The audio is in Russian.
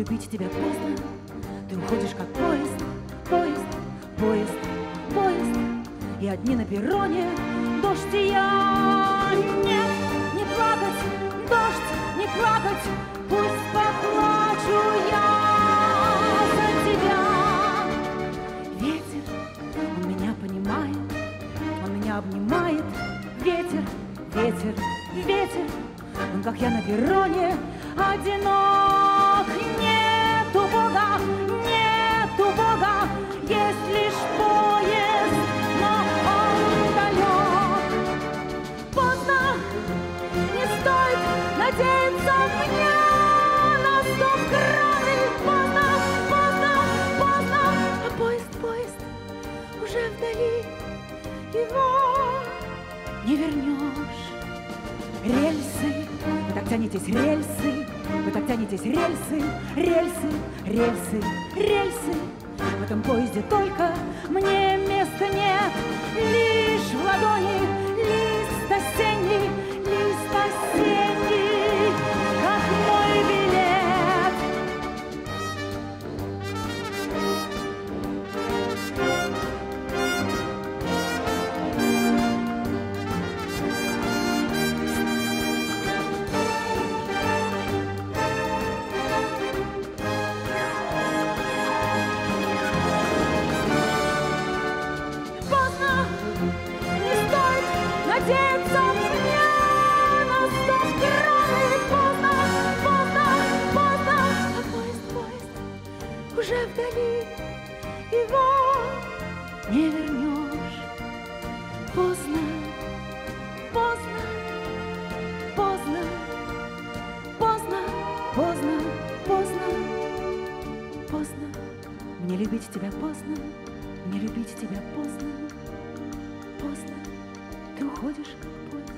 любить тебя поздно. Ты уходишь как поезд, поезд, поезд, поезд. И одни на перроне, дождь и я. Нет, не плакать, дождь, не плакать. Пусть поплачу я за тебя. Ветер, он меня понимает, он меня обнимает. Ветер, ветер, ветер. Он, как я на перроне, одинок. Нету Бога, нету Бога, есть лишь поезд, но он далек. Поздно, не стоит надеяться мне на стоп краны. Поздно, поздно, поздно, а поезд, поезд уже вдали, его не вернешь. Рельсы, вы так тянетесь, рельсы, вы так тянетесь, рельсы, рельсы, рельсы, рельсы. В этом поезде только мне места нет. Лишь в ладони лист осенний, как мой билет. Вдали его не вернешь. Поздно, поздно, поздно, поздно, поздно, поздно, поздно. Мне любить тебя поздно, мне любить тебя поздно, поздно. Ты уходишь как поезд.